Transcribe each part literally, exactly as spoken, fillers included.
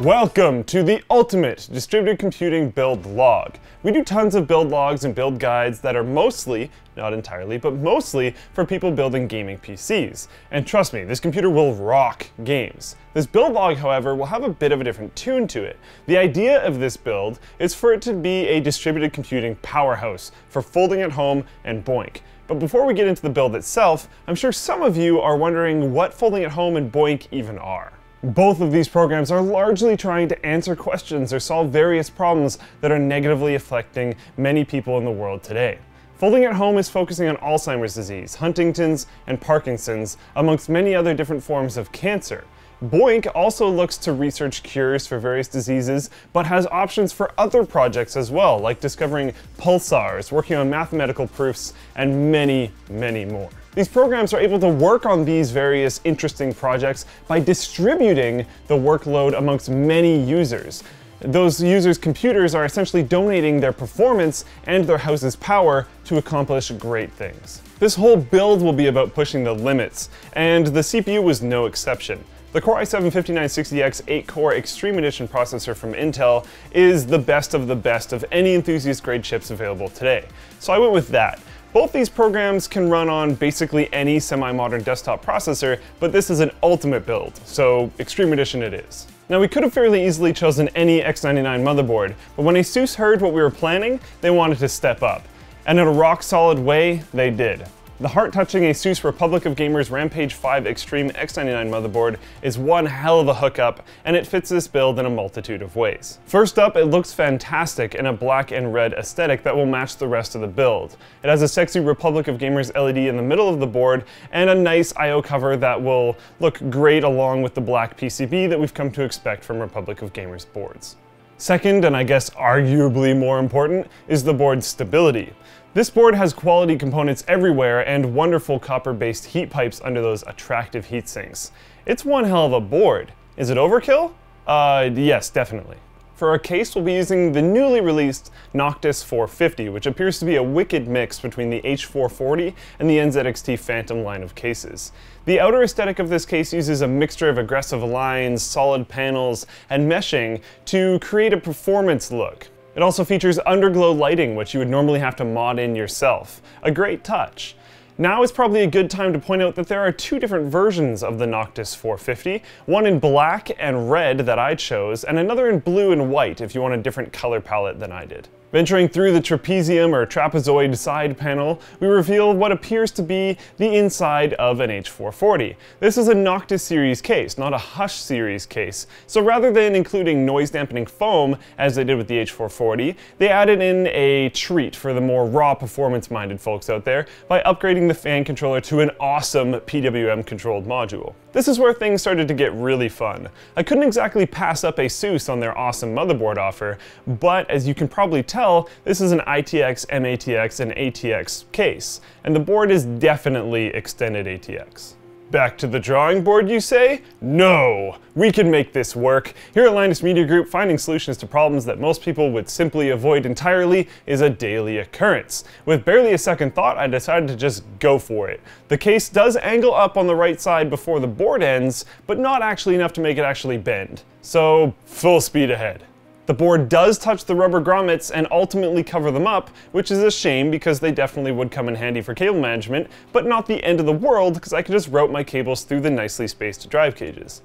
Welcome to the ultimate distributed computing build log. We do tons of build logs and build guides that are mostly, not entirely, but mostly for people building gaming P Cs. And trust me, this computer will rock games. This build log, however, will have a bit of a different tune to it. The idea of this build is for it to be a distributed computing powerhouse for folding at home and BOINC. But before we get into the build itself, I'm sure some of you are wondering what folding at home and BOINC even are. Both of these programs are largely trying to answer questions or solve various problems that are negatively affecting many people in the world today. Folding at Home is focusing on Alzheimer's disease, Huntington's, and Parkinson's, amongst many other different forms of cancer. BOINC also looks to research cures for various diseases, but has options for other projects as well, like discovering pulsars, working on mathematical proofs, and many, many more. These programs are able to work on these various interesting projects by distributing the workload amongst many users. Those users' computers are essentially donating their performance and their house's power to accomplish great things. This whole build will be about pushing the limits, and the C P U was no exception. The Core i seven fifty-nine sixty X eight core Extreme Edition processor from Intel is the best of the best of any enthusiast-grade chips available today. So I went with that. Both these programs can run on basically any semi-modern desktop processor, but this is an ultimate build, so Extreme Edition it is. Now, we could have fairly easily chosen any X ninety-nine motherboard, but when ASUS heard what we were planning, they wanted to step up. And in a rock-solid way, they did. The heart-touching ASUS Republic of Gamers Rampage V Extreme X ninety-nine motherboard is one hell of a hookup, and it fits this build in a multitude of ways. First up, it looks fantastic in a black and red aesthetic that will match the rest of the build. It has a sexy Republic of Gamers L E D in the middle of the board, and a nice I O cover that will look great along with the black P C B that we've come to expect from Republic of Gamers boards. Second, and I guess arguably more important, is the board's stability. This board has quality components everywhere and wonderful copper-based heat pipes under those attractive heat sinks. It's one hell of a board. Is it overkill? Uh, yes, definitely. For our case, we'll be using the newly released Noctis four fifty, which appears to be a wicked mix between the H four forty and the N Z X T Phantom line of cases. The outer aesthetic of this case uses a mixture of aggressive lines, solid panels, and meshing to create a performance look. It also features underglow lighting, which you would normally have to mod in yourself. A great touch. Now is probably a good time to point out that there are two different versions of the Noctis four fifty, one in black and red that I chose, and another in blue and white if you want a different color palette than I did. Venturing through the trapezium or trapezoid side panel, we reveal what appears to be the inside of an H four forty. This is a Noctis series case, not a Hush series case, so rather than including noise-dampening foam, as they did with the H four forty, they added in a treat for the more raw performance-minded folks out there by upgrading the fan controller to an awesome P W M controlled module. This is where things started to get really fun. I couldn't exactly pass up ASUS on their awesome motherboard offer, but as you can probably tell, this is an I T X, M A T X, and A T X case, and the board is definitely Extended A T X. Back to the drawing board, you say? No! We can make this work. Here at Linus Media Group, finding solutions to problems that most people would simply avoid entirely is a daily occurrence. With barely a second thought, I decided to just go for it. The case does angle up on the right side before the board ends, but not actually enough to make it actually bend. So, full speed ahead. The board does touch the rubber grommets and ultimately cover them up, which is a shame because they definitely would come in handy for cable management, but not the end of the world because I could just route my cables through the nicely spaced drive cages.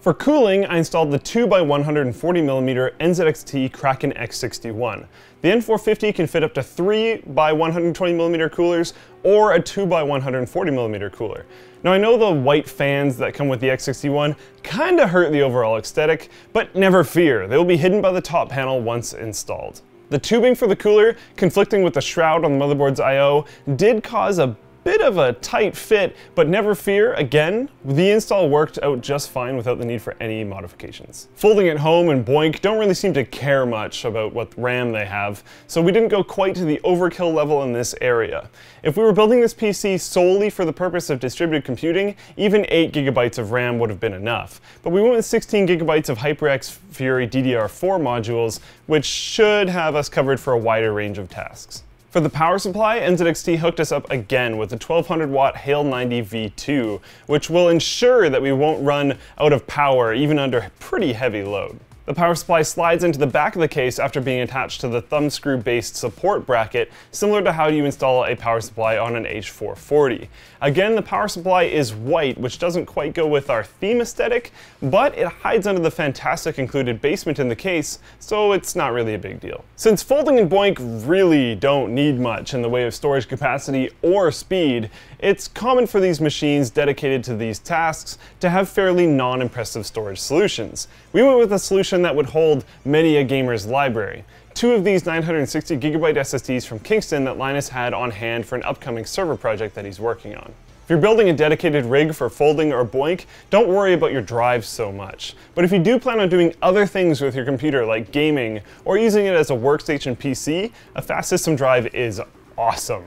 For cooling, I installed the two by one hundred forty millimeter N Z X T Kraken X sixty-one. The N four fifty can fit up to three by one hundred twenty millimeter coolers or a two by one hundred forty millimeter cooler. Now, I know the white fans that come with the X sixty-one kinda hurt the overall aesthetic, but never fear, they will be hidden by the top panel once installed. The tubing for the cooler, conflicting with the shroud on the motherboard's I O, did cause a bit of a tight fit, but never fear, again, the install worked out just fine without the need for any modifications. Folding at Home and BOINC don't really seem to care much about what RAM they have, so we didn't go quite to the overkill level in this area. If we were building this P C solely for the purpose of distributed computing, even eight gigabytes of RAM would have been enough. But we went with sixteen gigabytes of HyperX Fury D D R four modules, which should have us covered for a wider range of tasks. For the power supply, N Z X T hooked us up again with the twelve hundred watt Hale ninety V two, which will ensure that we won't run out of power even under pretty heavy load. The power supply slides into the back of the case after being attached to the thumb screw based support bracket, similar to how you install a power supply on an H four forty. Again, the power supply is white, which doesn't quite go with our theme aesthetic, but it hides under the fantastic included basement in the case, so it's not really a big deal. Since Folding and BOINC really don't need much in the way of storage capacity or speed, it's common for these machines dedicated to these tasks to have fairly non-impressive storage solutions. We went with a solution that would hold many a gamer's library. Two of these nine hundred sixty gigabyte S S Ds from Kingston that Linus had on hand for an upcoming server project that he's working on. If you're building a dedicated rig for Folding or BOINC, don't worry about your drives so much. But if you do plan on doing other things with your computer, like gaming, or using it as a workstation P C, a fast system drive is awesome.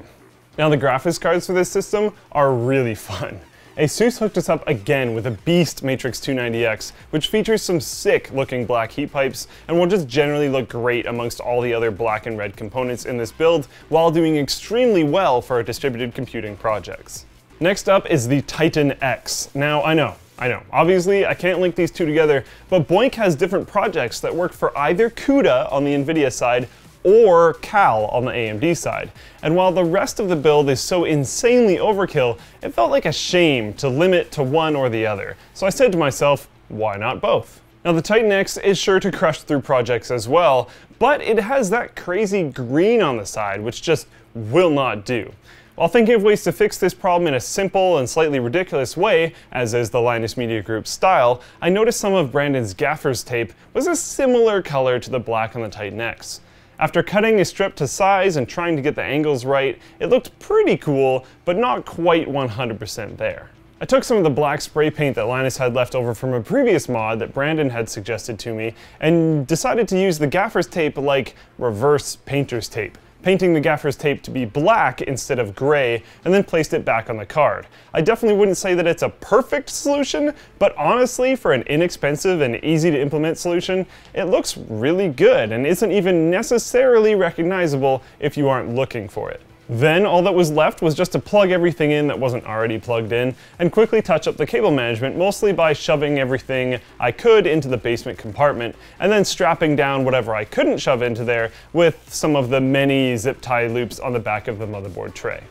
Now, the graphics cards for this system are really fun. ASUS hooked us up again with a Beast Matrix two ninety X, which features some sick looking black heat pipes and will just generally look great amongst all the other black and red components in this build, while doing extremely well for our distributed computing projects. Next up is the Titan X. Now, I know, I know, obviously I can't link these two together, but BOINC has different projects that work for either CUDA on the NVIDIA side or Cal on the A M D side. And while the rest of the build is so insanely overkill, it felt like a shame to limit to one or the other. So I said to myself, why not both? Now, the Titan X is sure to crush through projects as well, but it has that crazy green on the side, which just will not do. While thinking of ways to fix this problem in a simple and slightly ridiculous way, as is the Linus Media Group style, I noticed some of Brandon's gaffer's tape was a similar color to the black on the Titan X. After cutting a strip to size and trying to get the angles right, it looked pretty cool, but not quite one hundred percent there. I took some of the black spray paint that Linus had left over from a previous mod that Brandon had suggested to me, and decided to use the gaffer's tape like reverse painter's tape, painting the gaffer's tape to be black instead of gray, and then placed it back on the card. I definitely wouldn't say that it's a perfect solution, but honestly, for an inexpensive and easy to implement solution, it looks really good and isn't even necessarily recognizable if you aren't looking for it. Then all that was left was just to plug everything in that wasn't already plugged in, and quickly touch up the cable management, mostly by shoving everything I could into the basement compartment, and then strapping down whatever I couldn't shove into there with some of the many zip tie loops on the back of the motherboard tray.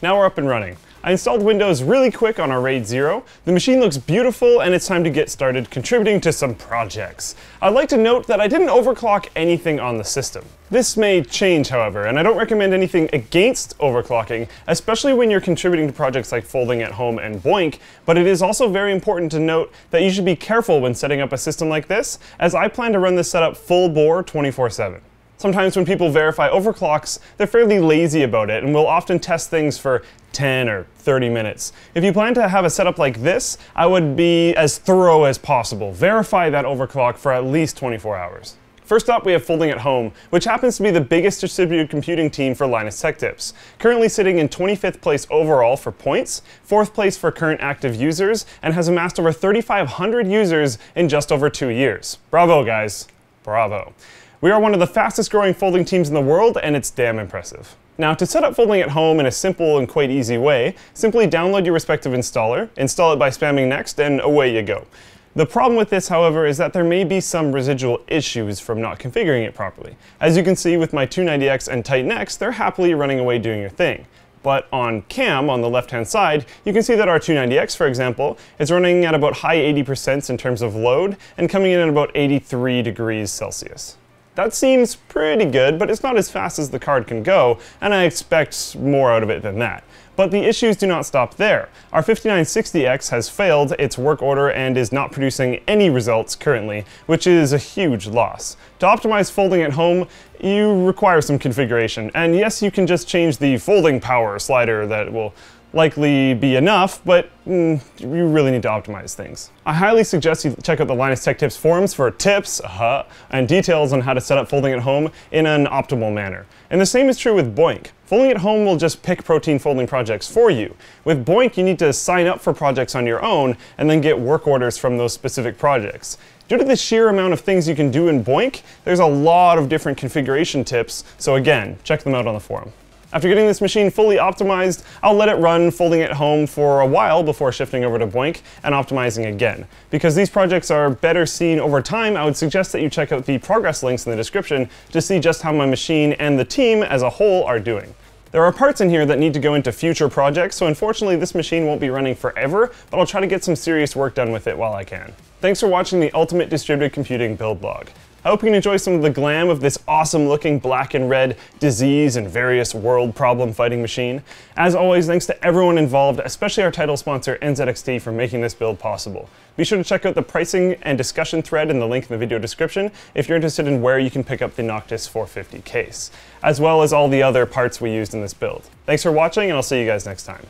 Now we're up and running. I installed Windows really quick on our RAID zero. The machine looks beautiful, and it's time to get started contributing to some projects. I'd like to note that I didn't overclock anything on the system. This may change, however, and I don't recommend anything against overclocking, especially when you're contributing to projects like Folding at Home and BOINC, but it is also very important to note that you should be careful when setting up a system like this, as I plan to run this setup full bore twenty-four seven. Sometimes when people verify overclocks, they're fairly lazy about it and will often test things for ten or thirty minutes. If you plan to have a setup like this, I would be as thorough as possible. Verify that overclock for at least twenty-four hours. First up, we have Folding at Home, which happens to be the biggest distributed computing team for Linus Tech Tips, currently sitting in twenty-fifth place overall for points, fourth place for current active users, and has amassed over thirty-five hundred users in just over two years. Bravo, guys. Bravo. We are one of the fastest growing folding teams in the world, and it's damn impressive. Now, to set up Folding at Home in a simple and quite easy way, simply download your respective installer, install it by spamming next, and away you go. The problem with this, however, is that there may be some residual issues from not configuring it properly. As you can see with my two ninety X and Titan X, they're happily running away doing your thing. But on cam, on the left-hand side, you can see that our two ninety X, for example, is running at about high eighty percent in terms of load, and coming in at about eighty-three degrees Celsius. That seems pretty good, but it's not as fast as the card can go, and I expect more out of it than that. But the issues do not stop there. Our fifty-nine sixty X has failed its work order and is not producing any results currently, which is a huge loss. To optimize Folding at Home, you require some configuration, and yes, you can just change the folding power slider that will likely be enough, but mm, you really need to optimize things. I highly suggest you check out the Linus Tech Tips forums for tips uh-huh, and details on how to set up Folding at Home in an optimal manner. And the same is true with BOINC. Folding at Home will just pick protein folding projects for you. With BOINC, you need to sign up for projects on your own and then get work orders from those specific projects. Due to the sheer amount of things you can do in BOINC, there's a lot of different configuration tips, so again, check them out on the forum. After getting this machine fully optimized, I'll let it run folding at home for a while before shifting over to BOINC and optimizing again. Because these projects are better seen over time, I would suggest that you check out the progress links in the description to see just how my machine and the team as a whole are doing. There are parts in here that need to go into future projects, so unfortunately this machine won't be running forever, but I'll try to get some serious work done with it while I can. Thanks for watching the Ultimate Distributed Computing Build Log. I hope you can enjoy some of the glam of this awesome looking black and red disease and various world problem fighting machine. As always, thanks to everyone involved, especially our title sponsor N Z X T for making this build possible. Be sure to check out the pricing and discussion thread in the link in the video description if you're interested in where you can pick up the Noctis four fifty case, as well as all the other parts we used in this build. Thanks for watching, and I'll see you guys next time.